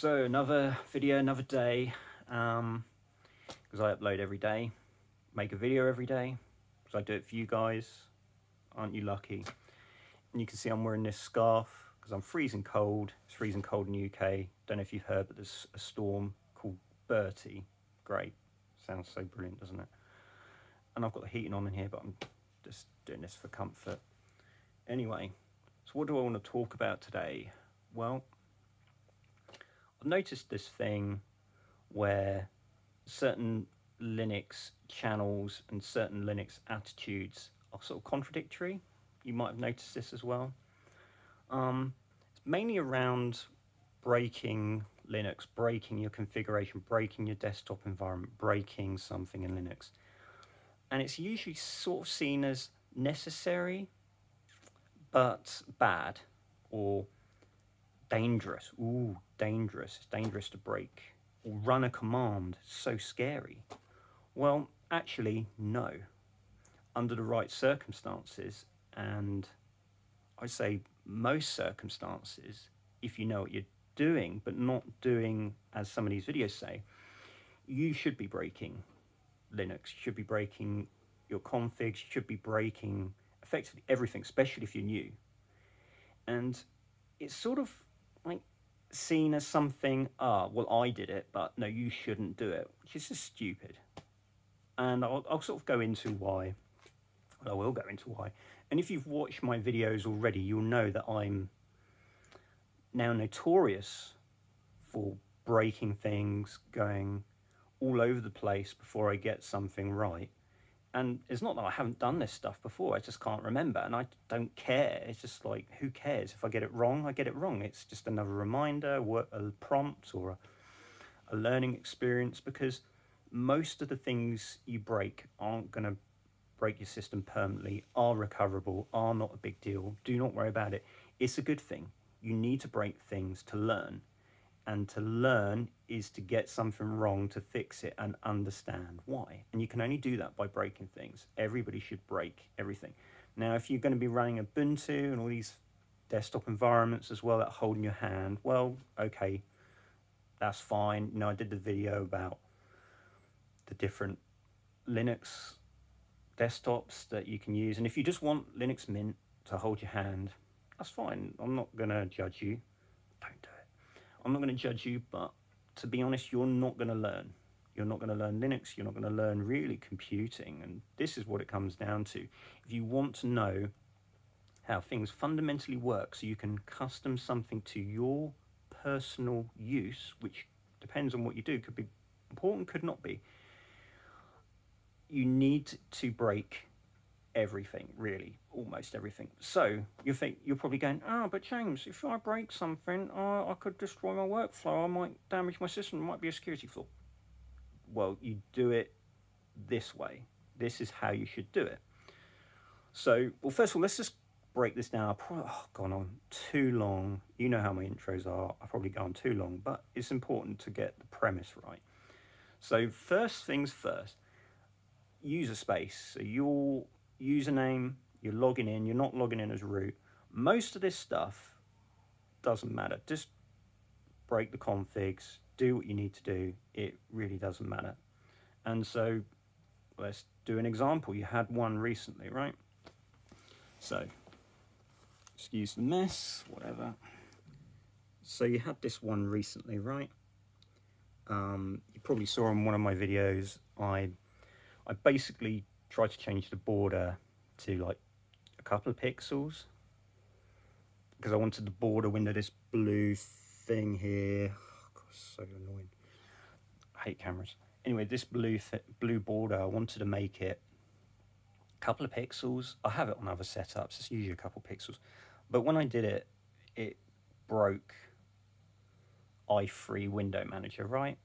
So another video, another day, because I upload every day, make a video every day, because I do it for you guys. Aren't you lucky? And you can see I'm wearing this scarf because I'm freezing cold. It's freezing cold in the UK. Don't know if you've heard, but there's a storm called Bertie. Great. Sounds so brilliant, doesn't it? And I've got the heating on in here, but I'm just doing this for comfort. Anyway, so what do I want to talk about today? Well, I've noticed this thing where certain Linux channels and certain Linux attitudes are sort of contradictory. You might have noticed this as well. It's mainly around breaking Linux, breaking your configuration, breaking your desktop environment, breaking something in Linux. And it's usually sort of seen as necessary, but bad or dangerous. Ooh, dangerous. It's dangerous to break or run a command. It's so scary. Well, actually, no. Under the right circumstances, and I say most circumstances, if you know what you're doing, but not doing as some of these videos say, you should be breaking Linux, you should be breaking your configs, you should be breaking effectively everything, especially if you're new. And it's sort of like seen as something, well, I did it, but no, you shouldn't do it, which is just stupid. And I'll sort of go into why. Well, I will go into why. And if you've watched my videos already, you'll know that I'm now notorious for breaking things, going all over the place before I get something right. And it's not that I haven't done this stuff before, I just can't remember, and I don't care. It's just like, who cares? If I get it wrong, I get it wrong. It's just another reminder, a prompt, or a learning experience, because most of the things you break aren't going to break your system permanently, are recoverable, are not a big deal. Do not worry about it. It's a good thing. You need to break things to learn. And to learn is to get something wrong, to fix it and understand why. And you can only do that by breaking things. Everybody should break everything. Now, if you're going to be running Ubuntu and all these desktop environments as well that hold in your hand, well, okay, that's fine. You know, I did the video about the different Linux desktops that you can use, and if you just want Linux Mint to hold your hand, that's fine. I'm not gonna judge you. Don't do it. I'm not gonna judge you, but to be honest, you're not gonna learn. You're not gonna learn Linux, you're not gonna learn really computing, and this is what it comes down to. If you want to know how things fundamentally work so you can custom something to your personal use, which depends on what you do, could be important, could not be, you need to break everything, really, almost everything. So you think, you're probably going, but James, if I break something, I could destroy my workflow, I might damage my system, it might be a security flaw. Well, you do it this way. This is how you should do it. So, well, first of all, let's just break this down. I've probably gone on too long. You know how my intros are. I've probably gone too long, but it's important to get the premise right. So first things first. User space, so your username, you're logging in, you're not logging in as root. Most of this stuff doesn't matter. Just break the configs, do what you need to do. It really doesn't matter. And so let's do an example. You had one recently, right? So excuse the mess, whatever. So you had this one recently, right? You probably saw in one of my videos, I basically tried to change the border to like a couple of pixels because I wanted the border window, this blue thing here. Oh, God, so annoying. I hate cameras. Anyway, this blue border, I wanted to make it a couple of pixels. I have it on other setups. It's usually a couple of pixels. But when I did it, it broke i3 window manager, right?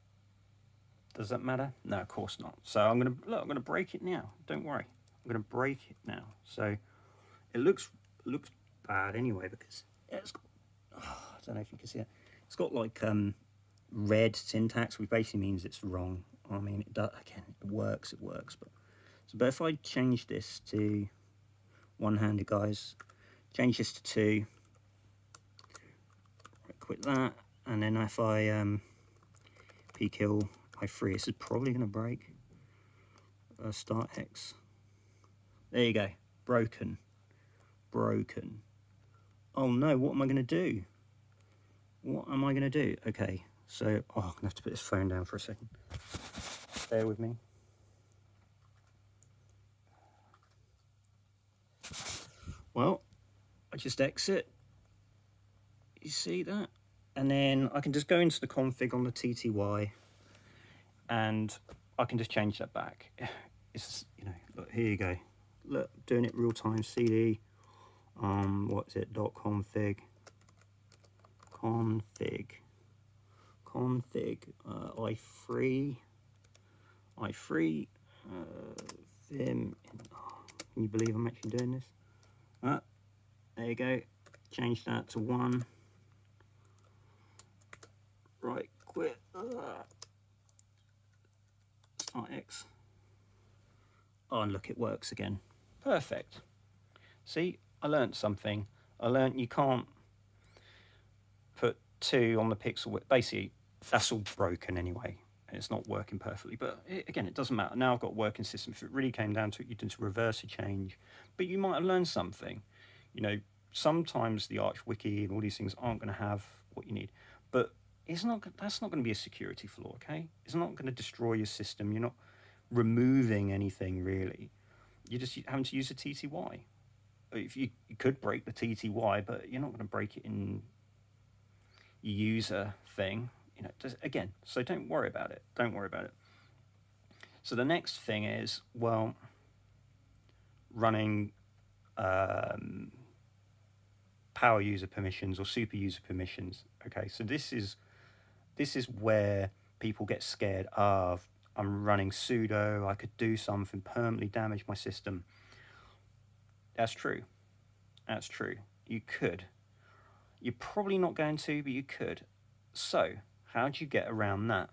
Does that matter? No, of course not. So I'm gonna look. I'm gonna break it now. Don't worry. I'm gonna break it now. So it looks bad anyway because it's got, I don't know if you can see it. It's got like red syntax, which basically means it's wrong. I mean, it does. Again, it works. But if I change this to one-handed, guys, change this to two. Right, quit that. And then if I pkill i3, this is probably going to break. Start hex. There you go. Broken. Broken. Oh no, what am I going to do? What am I going to do? Okay, so I'm going to have to put this phone down for a second. Bear with me. Well, I just exit. You see that? And then I can just go into the config on the TTY and I can just change that back. It's, you know, look, here you go. Look, doing it real time. CD, what's it? .config, i3, vim, can you believe I'm actually doing this? There you go, change that to 1, right, quit, start X, oh, and look, it works again, perfect. See, I learned something. I learned you can't put 2 on the pixel. Basically, that's all broken anyway, and it's not working perfectly. But it, again, it doesn't matter. Now I've got a working system. If it really came down to it, you'd need to reverse a change. But you might have learned something. You know, sometimes the Arch Wiki and all these things aren't going to have what you need. But it's not. That's not going to be a security flaw, okay? It's not going to destroy your system. You're not removing anything, really. You're just having to use a TTY. If you could break the TTY, but you're not going to break it in user thing, you know, just, again, so don't worry about it. Don't worry about it. So the next thing is, well, running power user permissions or super user permissions. Okay, so this is where people get scared of, I'm running sudo, I could do something, permanently damage my system. That's true. That's true. You could. You're probably not going to, but you could. So, how do you get around that?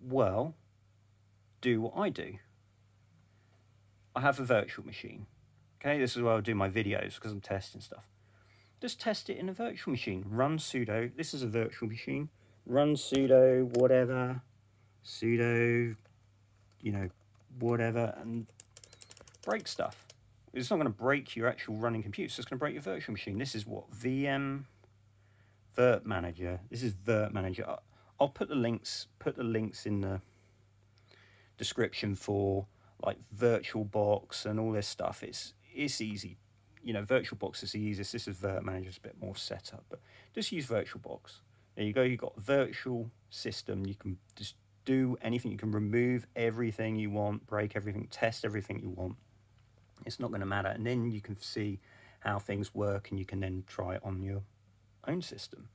Well, do what I do. I have a virtual machine. Okay, this is where I'll do my videos because I'm testing stuff. Just test it in a virtual machine. Run sudo. This is a virtual machine. Run sudo, whatever. Sudo, you know, whatever, and break stuff. It's not going to break your actual running computer. It's just going to break your virtual machine. This is what? virt-manager. This is virt-manager. I'll put the links in the description for, like, VirtualBox and all this stuff. It's easy. You know, VirtualBox is the easiest. This is virt-manager. It's a bit more set up. But just use VirtualBox. There you go. You've got a virtual system. You can just do anything. You can remove everything you want, break everything, test everything you want. It's not going to matter, and then you can see how things work, and you can then try it on your own system.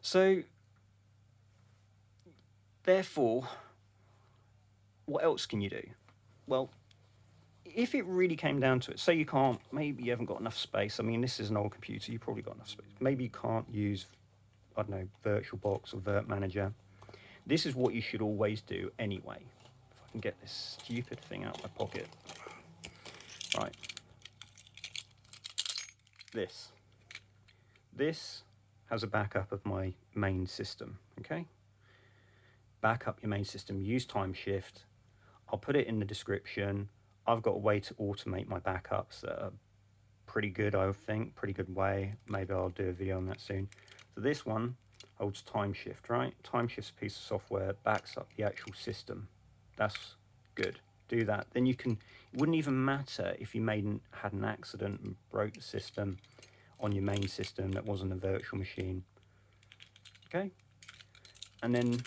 So, therefore, what else can you do? Well, if it really came down to it, say you can't, maybe you haven't got enough space. I mean, this is an old computer, you've probably got enough space. Maybe you can't use, I don't know, VirtualBox or virt-manager. This is what you should always do anyway. If I can get this stupid thing out of my pocket. Right, this has a backup of my main system, okay? Back up your main system, use TimeShift. I'll put it in the description. I've got a way to automate my backups that are pretty good, I think, pretty good way. Maybe I'll do a video on that soon. So this one holds TimeShift, right? TimeShift's a piece of software, backs up the actual system. That's good. Do that, then you can, it wouldn't even matter if you had an accident and broke the system on your main system that wasn't a virtual machine, okay? And then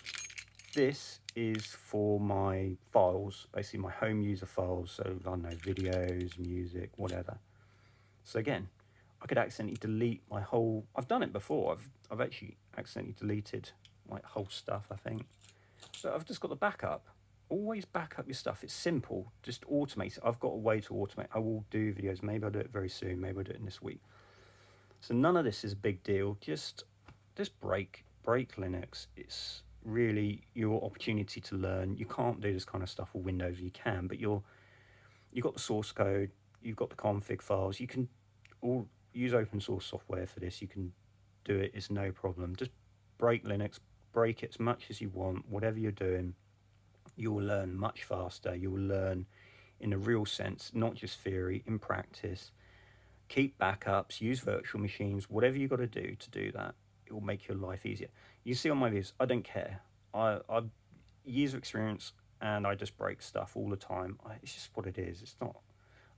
this is for my files, basically my home user files, so I don't know, videos, music, whatever. So again, I could accidentally delete my whole, I've done it before, I've actually accidentally deleted my whole stuff, I think. So I've just got the backup. Always back up your stuff. It's simple. Just automate it. I've got a way to automate. I will do videos. Maybe I'll do it very soon. Maybe I'll do it in this week. So none of this is a big deal. Just break Linux. It's really your opportunity to learn. You can't do this kind of stuff with Windows. You can, but you've got the source code. You've got the config files. You can all use open source software for this. You can do it. It's no problem. Just break Linux, break it as much as you want, whatever you're doing, you'll learn much faster. You'll learn in a real sense, not just theory, in practice. Keep backups, use virtual machines, whatever you've got to do that. It will make your life easier. You see on my videos, I don't care. I've years of experience and I just break stuff all the time. It's just what it is. It's not.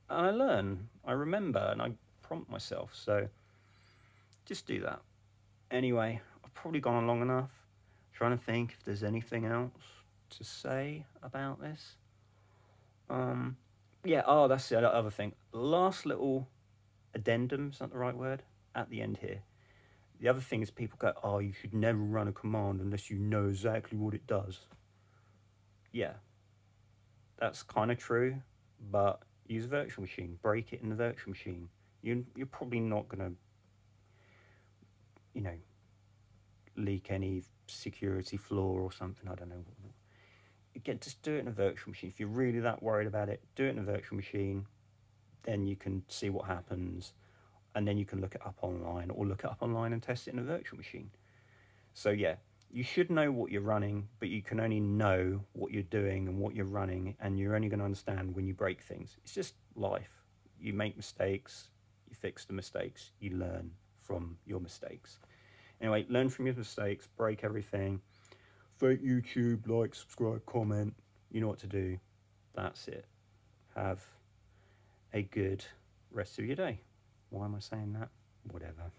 And I learn, I remember, and I prompt myself. So just do that. Anyway, I've probably gone on long enough. I'm trying to think if there's anything else to say about this. Yeah, oh, that's the other thing. Last little addendum, is that the right word? At the end here. The other thing is people go, oh, you should never run a command unless you know exactly what it does. Yeah, that's kind of true, but use a virtual machine. Break it in the virtual machine. You're probably not going to, you know, leak any security flaw or something. I don't know. Again, just do it in a virtual machine. If you're really that worried about it, do it in a virtual machine. Then you can see what happens, and then you can look it up online, or look it up online and test it in a virtual machine. So yeah, you should know what you're running, but you can only know what you're doing and what you're running, and you're only going to understand when you break things. It's just life. You make mistakes, you fix the mistakes, you learn from your mistakes. Anyway, learn from your mistakes, break everything. Fake YouTube, like, subscribe, comment. You know what to do. That's it. Have a good rest of your day. Why am I saying that? Whatever.